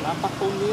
là bắt con đi.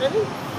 Really?